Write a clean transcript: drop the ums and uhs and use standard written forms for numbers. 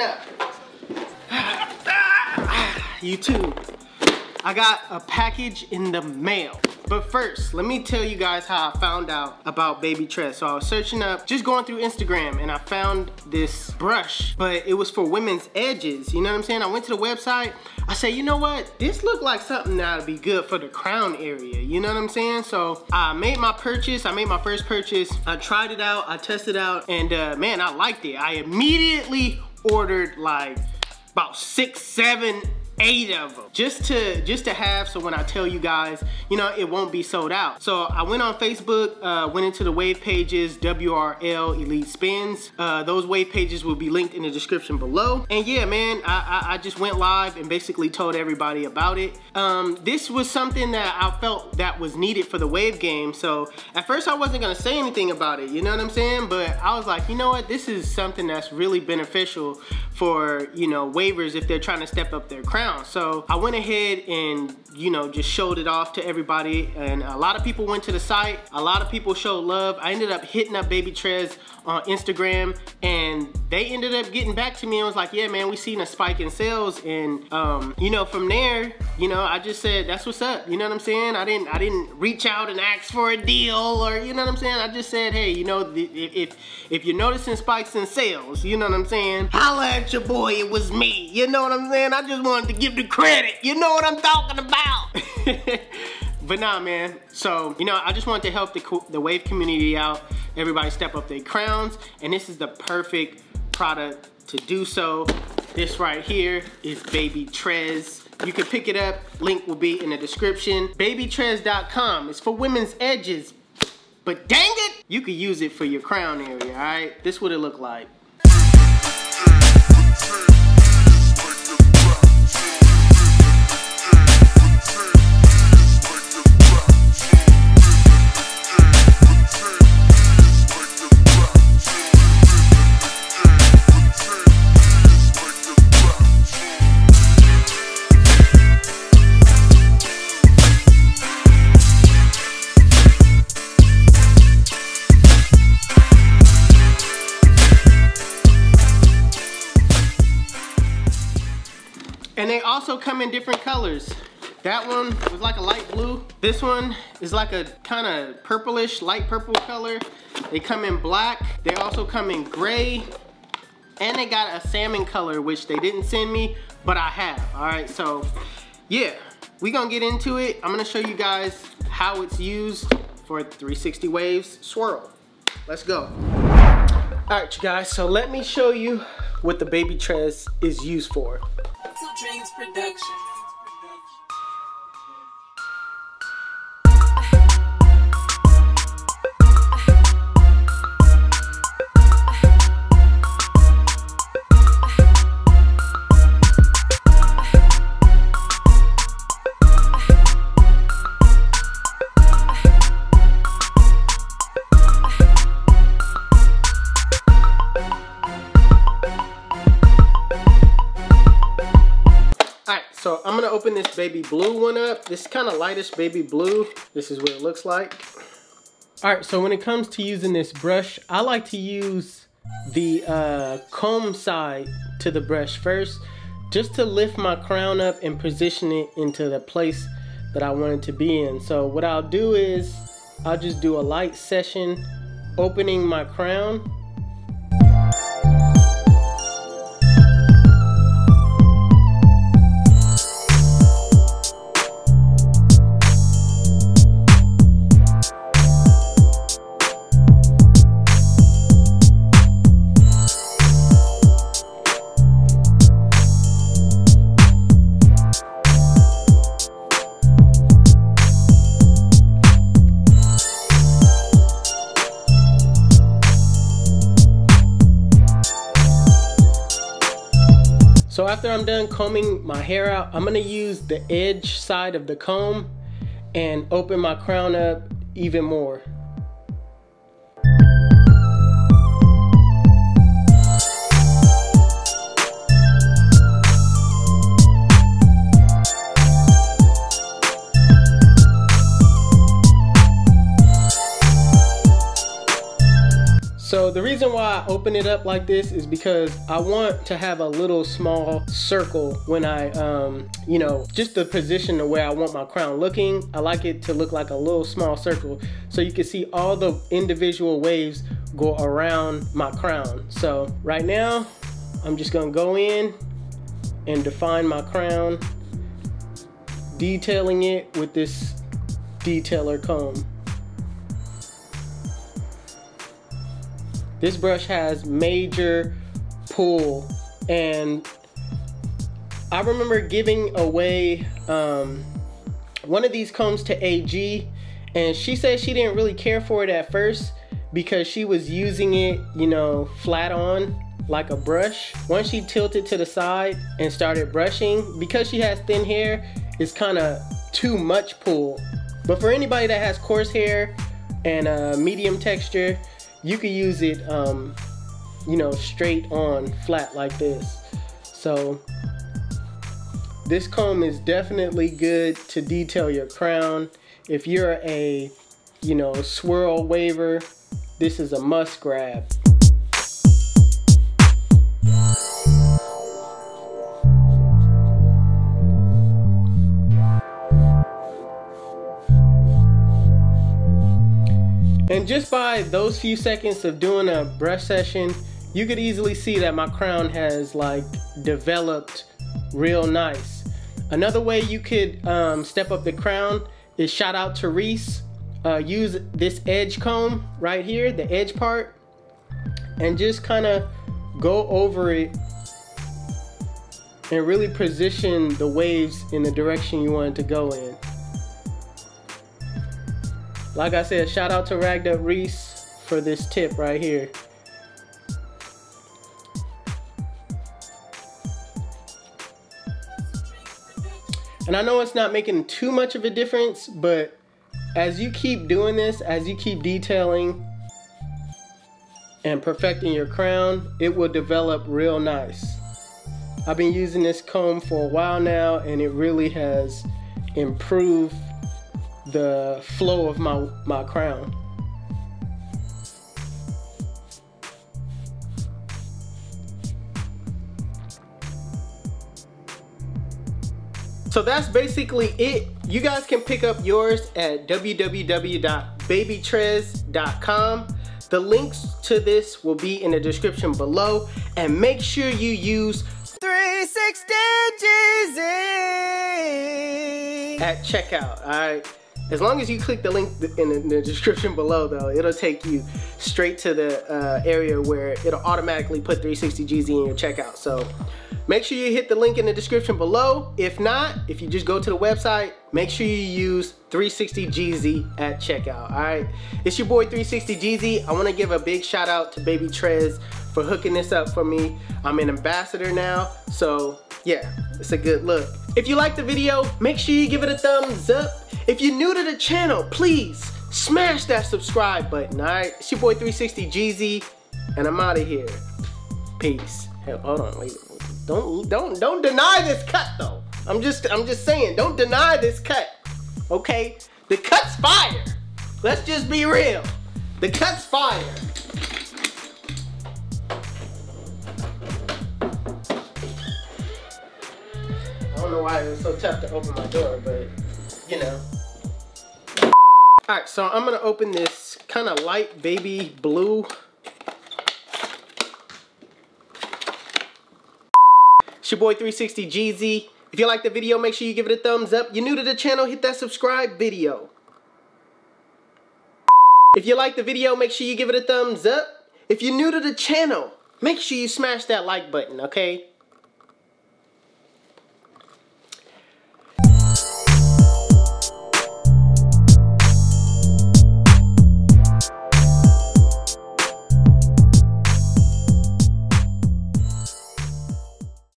setting up. You too. I got a package in the mail. But first, let me tell you guys how I found out about Baby Tress. So I was searching up, just going through Instagram, and I found this brush, but it was for women's edges. You know what I'm saying? I went to the website. I said, you know what? This looked like something that'd be good for the crown area. You know what I'm saying? So I made my purchase. I made my first purchase. I tried it out. I tested it out, and man, I liked it. I immediately ordered like about 6, 7, 8 of them just to have, so when I tell you guys, you know, it won't be sold out. So I went on Facebook, went into the wave pages, WRL Elite Spins. Those wave pages will be linked in the description below. And yeah, man, I just went live and basically told everybody about it. This was something that I felt that was needed for the wave game. So at first I wasn't gonna say anything about it, you know what I'm saying? But I was like, you know what? This is something that's really beneficial for, you know, waivers if they're trying to step up their crown. So I went ahead and, you know, just showed it off to everybody, and a lot of people went to the site. A lot of people showed love. I ended up hitting up Baby Tress on Instagram, and they ended up getting back to me and was like, yeah, man, we seen a spike in sales, and you know, from there, you know, I just said, that's what's up. You know what I'm saying? I didn't reach out and ask for a deal, or you know what I'm saying? I just said, hey, you know, if you're noticing spikes in sales, you know what I'm saying? Holla at your boy, it was me. You know what I'm saying? I just wanted to give the credit. You know what I'm talking about. But nah, man, so, you know, I just wanted to help the wave community out, everybody step up their crowns, and this is the perfect product to do so. This right here is Baby Tress. You can pick it up, link will be in the description. BabyTress.com, it's for women's edges, but dang it, you could use it for your crown area, all right? This is what it look like. And they also come in different colors. That one was like a light blue. This one is like a kind of purplish, light purple color. They come in black. They also come in gray. And they got a salmon color, which they didn't send me, but I have, all right? So yeah, we gonna get into it. I'm gonna show you guys how it's used for 360 waves swirl. Let's go. All right, you guys, so let me show you what the Baby Tress is used for. Dreams Production. So I'm gonna open this baby blue one up. This is kind of lightish baby blue. This is what it looks like. All right, so when it comes to using this brush, I like to use the comb side to the brush first, just to lift my crown up and position it into the place that I want it to be in. So what I'll do is, I'll just do a light session, opening my crown. So after I'm done combing my hair out, I'm gonna use the edge side of the comb and open my crown up even more. So So the reason why I open it up like this is because I want to have a little small circle when I, you know, just the position of where I want my crown looking. I like it to look like a little small circle so you can see all the individual waves go around my crown. So right now, I'm just gonna go in and define my crown, detailing it with this detailer comb. This brush has major pull, and I remember giving away one of these combs to AG, and she said she didn't really care for it at first because she was using it, you know, flat on like a brush. Once she tilted to the side and started brushing, because she has thin hair, it's kind of too much pull. But for anybody that has coarse hair and medium texture, you could use it, you know, straight on, flat like this. So this comb is definitely good to detail your crown. If you're a, you know, swirl waver, this is a must grab. And just by those few seconds of doing a brush session, you could easily see that my crown has like developed real nice. Another way you could step up the crown is, shout out to Reese, use this edge comb right here, the edge part, and just kind of go over it and really position the waves in the direction you want it to go in. Like I said, shout out to Ragged Up Reese for this tip right here. And I know it's not making too much of a difference, but as you keep doing this, as you keep detailing and perfecting your crown, it will develop real nice. I've been using this comb for a while now, and it really has improved the flow of my crown. So that's basically it. You guys can pick up yours at www.BabyTress.com. The links to this will be in the description below, and make sure you use 360Jeezy at checkout, all right? As long as you click the link in the description below, though, it'll take you straight to the area where it'll automatically put 360Jeezy in your checkout. So make sure you hit the link in the description below. If not, if you just go to the website, make sure you use 360Jeezy at checkout, all right? It's your boy 360Jeezy. I want to give a big shout out to Baby Tress for hooking this up for me. I'm an ambassador now, so yeah, it's a good look. If you like the video, make sure you give it a thumbs up. If you're new to the channel, please smash that subscribe button, all right? It's your boy 360Jeezy, and I'm out of here. Peace. Hell, hold on, wait. Don't deny this cut, though. I'm just saying, don't deny this cut, okay? The cut's fire. Let's just be real. The cut's fire. I don't know why it was so tough to open my door, but you know. All right, so I'm gonna open this kind of light baby blue. It's your boy 360Jeezy. If you like the video, make sure you give it a thumbs up. You're new to the channel, hit that subscribe video. If you like the video, make sure you give it a thumbs up. If you're new to the channel, make sure you smash that like button, okay?